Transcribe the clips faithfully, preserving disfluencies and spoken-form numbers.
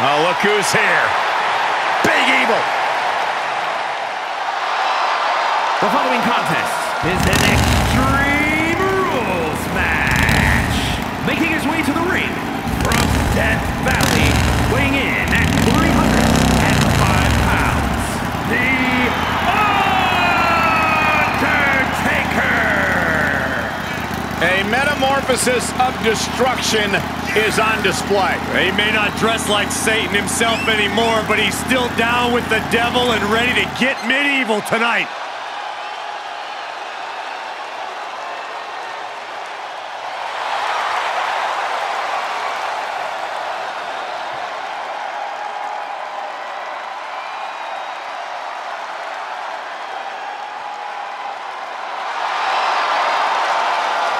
Oh, look who's here. Big Evil. The following contest is an Extreme Rules match. Making his way to the ring from Death Valley, weighing in at three hundred five pounds. The Undertaker. A metamorphosis of destruction is on display. He may not dress like Satan himself anymore, but he's still down with the devil and ready to get medieval tonight.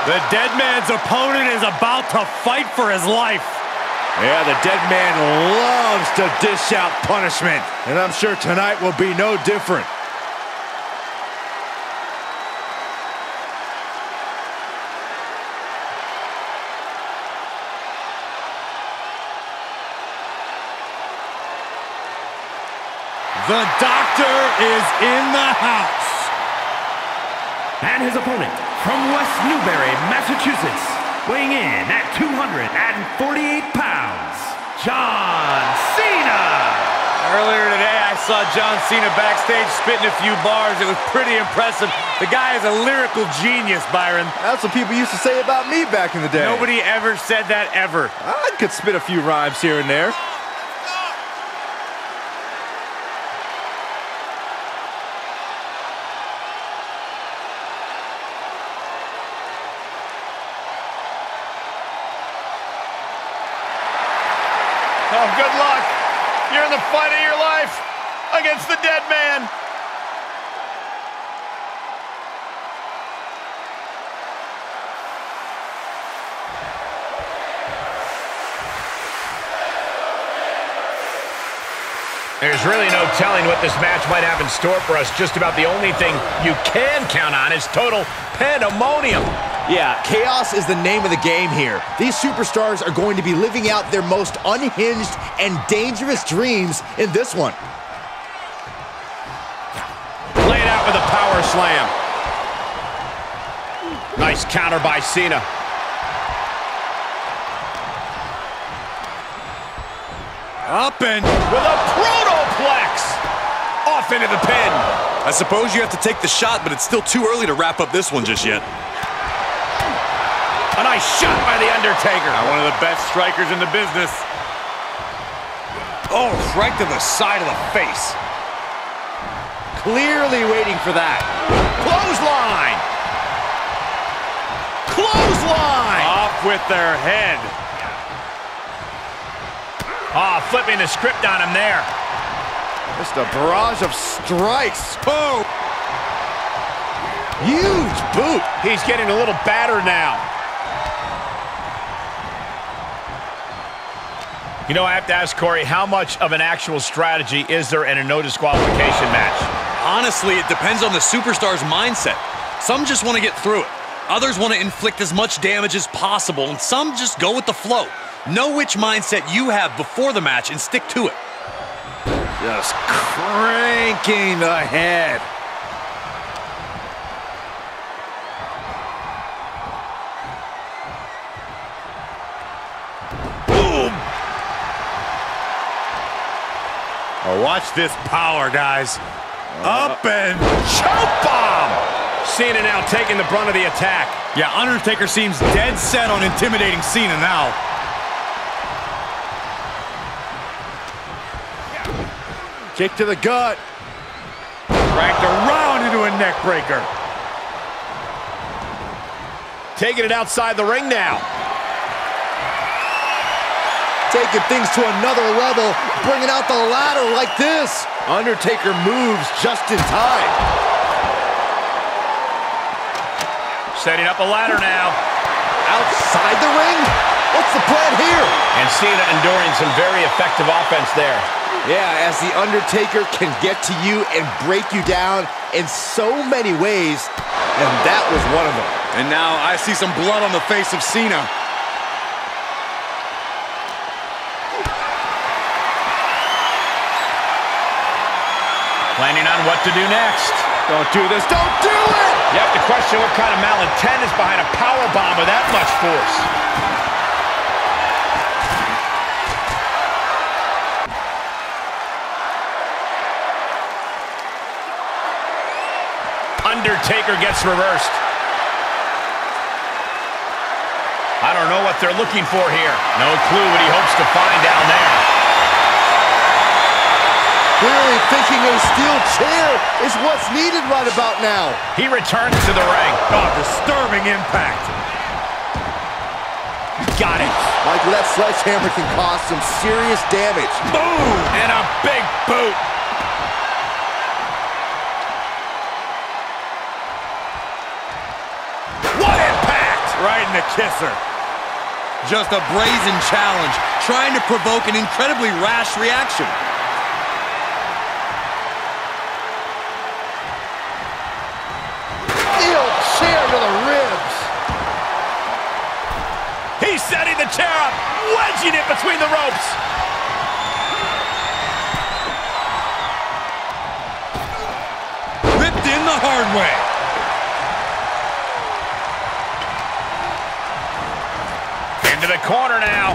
The dead man's opponent is about to fight for his life. Yeah, the dead man loves to dish out punishment, and I'm sure tonight will be no different. The doctor is in the house. And his opponent, from West Newbury, Massachusetts, weighing in at two hundred forty-eight pounds, John Cena. Earlier today, I saw John Cena backstage spitting a few bars. It was pretty impressive. The guy is a lyrical genius, Byron. That's what people used to say about me back in the day. Nobody ever said that, ever. I could spit a few rhymes here and there. Oh, good luck. You're in the fight of your life against the dead man. There's really no telling what this match might have in store for us. Just about the only thing you can count on is total pandemonium. Yeah, chaos is the name of the game here. These superstars are going to be living out their most unhinged and dangerous dreams in this one. Play it out with a power slam. Nice counter by Cena. Up and with a protoplex. Off into the pin. I suppose you have to take the shot, but it's still too early to wrap up this one just yet. A nice shot by The Undertaker. Now one of the best strikers in the business. Oh, right to the side of the face. Clearly waiting for that. Clothesline! Clothesline! Off with their head. Ah, oh, flipping the script on him there. Just a barrage of strikes. Boom! Huge boot. He's getting a little battered now. You know, I have to ask Corey, how much of an actual strategy is there in a no disqualification match? Honestly, it depends on the superstar's mindset. Some just want to get through it. Others want to inflict as much damage as possible, and some just go with the flow. Know which mindset you have before the match and stick to it. Just cranking the head. Oh, watch this power, guys. Uh, Up and choke bomb! Cena now taking the brunt of the attack. Yeah, Undertaker seems dead set on intimidating Cena now. Kick to the gut. Dragged around into a neck breaker. Taking it outside the ring now. Taking things to another level, bringing out the ladder like this. Undertaker moves just in time. Setting up a ladder now. Outside the ring? What's the plan here? And Cena enduring some very effective offense there. Yeah, as the Undertaker can get to you and break you down in so many ways, and that was one of them. And now I see some blood on the face of Cena. Planning on what to do next. Don't do this. Don't do it! You have to question what kind of malintent is behind a powerbomb with that much force. Undertaker gets reversed. I don't know what they're looking for here. No clue what he hopes to find down there. Really thinking a steel chair is what's needed right about now. He returns to the ring. Oh, disturbing impact. Got it. Michael, that sledgehammer can cause some serious damage. Boom! And a big boot. Right in the kisser. Just a brazen challenge, trying to provoke an incredibly rash reaction. Steel chair to the ribs. He's setting the chair up, wedging it between the ropes. Ripped in the hard way. To the corner now. Uh-oh.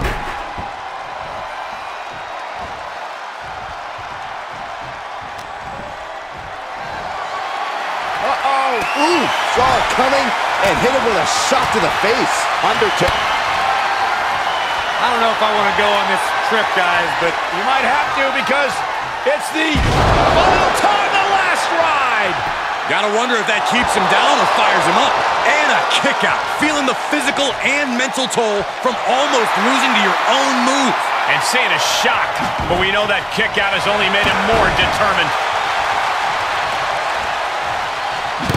Ooh, saw it coming and hit him with a shot to the face. Undertaker. I don't know if I want to go on this trip, guys, but you might have to because it's the final time, the last ride. Gotta wonder if that keeps him down or fires him up. And a kick out, feeling the physical and mental toll from almost losing to your own move. And Cena is shocked, but we know that kick out has only made him more determined.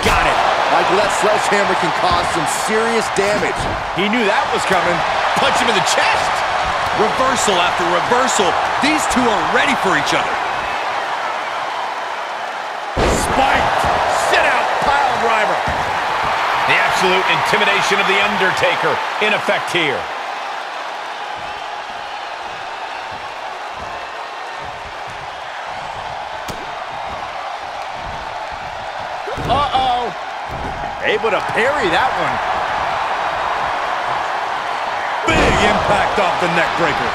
Got it. Like that sledgehammer can cause some serious damage. He knew that was coming. Punch him in the chest. Reversal after reversal. These two are ready for each other. Spiked. Sit out, pile driver. The absolute intimidation of The Undertaker in effect here. Uh-oh. Able to parry that one. Big impact off the neck breaker.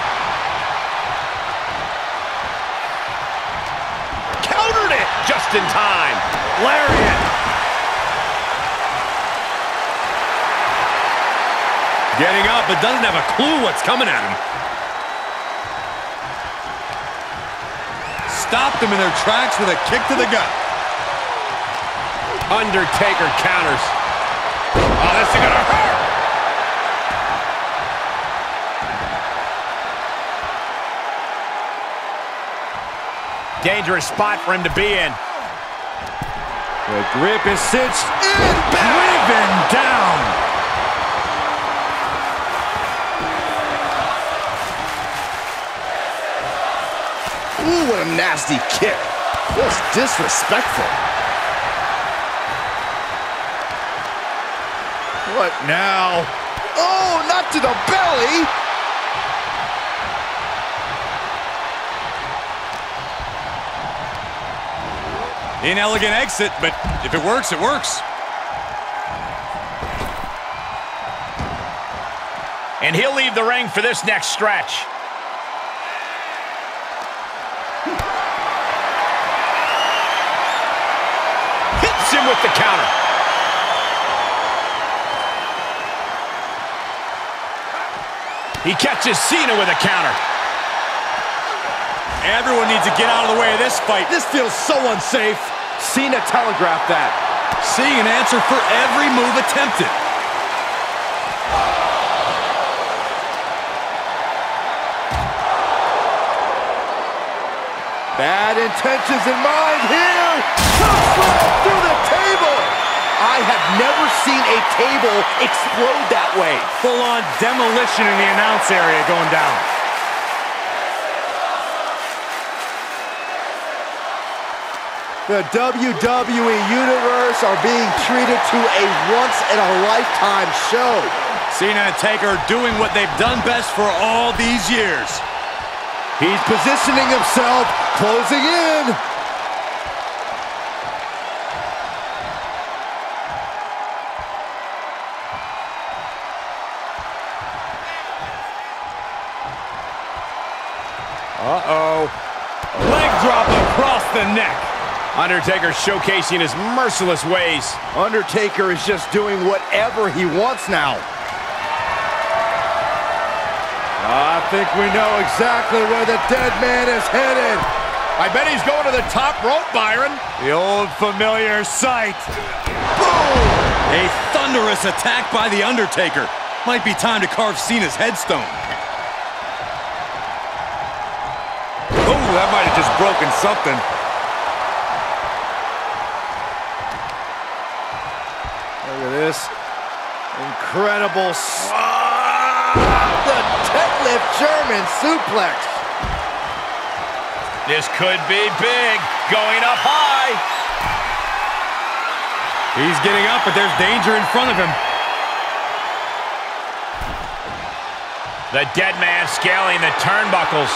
Countered it just in time. Lariat. Getting up, but doesn't have a clue what's coming at him. Stopped them in their tracks with a kick to the gut. Undertaker counters. Oh, this is gonna hurt! Dangerous spot for him to be in. The grip is cinched and driven down. Ooh, what a nasty kick. That's disrespectful. What now? Oh, not to the belly. Inelegant exit, but if it works, it works. And he'll leave the ring for this next stretch. With the counter. He catches Cena with a counter. Everyone needs to get out of the way of this fight. This feels so unsafe. Cena telegraphed that. Seeing an answer for every move attempted. Bad intentions in mind here. Through the table. I have never seen a table explode that way. Full-on demolition in the announce area going down. The W W E Universe are being treated to a once-in-a-lifetime show. Cena and Taker doing what they've done best for all these years. He's positioning himself, closing in. Uh-oh. Leg drop across the neck. Undertaker showcasing his merciless ways. Undertaker is just doing whatever he wants now. I think we know exactly where the dead man is headed. I bet he's going to the top rope, Byron. The old familiar sight. Boom! A thunderous attack by The Undertaker. Might be time to carve Cena's headstone. Oh, that might have just broken something. Look at this. Incredible. Ah, the deadlift German suplex. This could be big. Going up high. He's getting up, but there's danger in front of him. The dead man scaling the turnbuckles.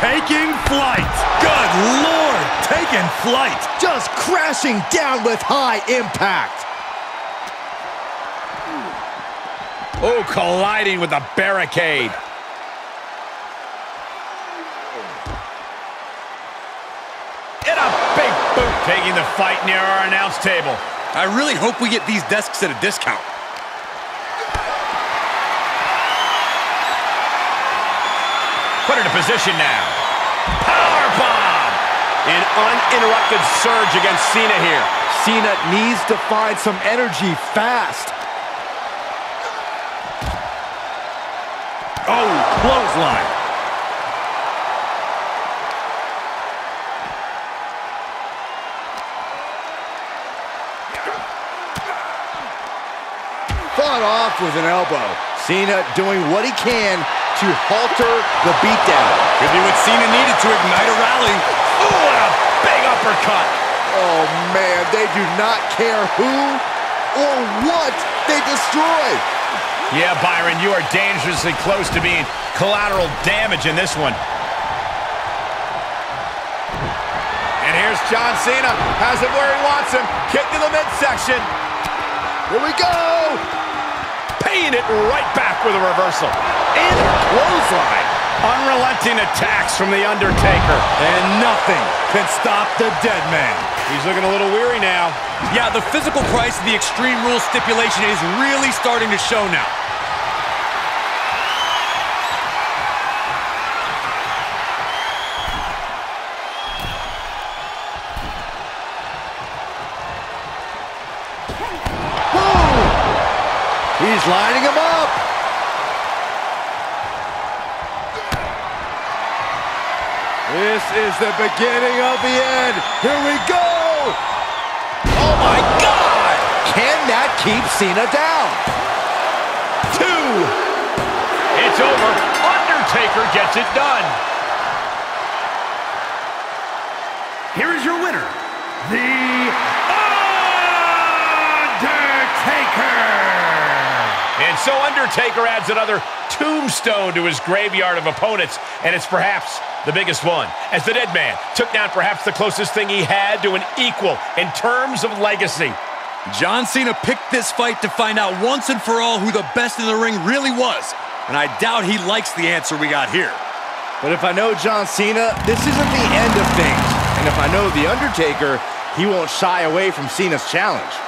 Taking flight. Good Lord, taking flight. Just crashing down with high impact. Oh, colliding with the barricade. And a big boot. Taking the fight near our announce table. I really hope we get these desks at a discount. Put into position now. Powerbomb! An uninterrupted surge against Cena here. Cena needs to find some energy fast. Oh, clothesline. Fought off with an elbow. Cena doing what he can to halter the beatdown. Could be what Cena needed to ignite a rally. Oh, what a big uppercut. Oh, man, they do not care who or what they destroy. Yeah, Byron, you are dangerously close to being collateral damage in this one. And here's John Cena. Has it where he wants him. Kick to the midsection. Here we go. Paying it right back with a reversal. And a clothesline. Unrelenting attacks from The Undertaker. And nothing can stop the dead man. He's looking a little weary now. Yeah, the physical price of the Extreme Rules stipulation is really starting to show now. He's lining him up. This is the beginning of the end. Here we go. Oh, my God. Can that keep Cena down? Two. It's over. Undertaker gets it done. Here is your winner, The Undertaker. And so Undertaker adds another tombstone to his graveyard of opponents, and it's perhaps the biggest one, as the dead man took down perhaps the closest thing he had to an equal in terms of legacy. John Cena picked this fight to find out once and for all who the best in the ring really was, and I doubt he likes the answer we got here. But if I know John Cena, this isn't the end of things. And if I know The Undertaker, he won't shy away from Cena's challenge.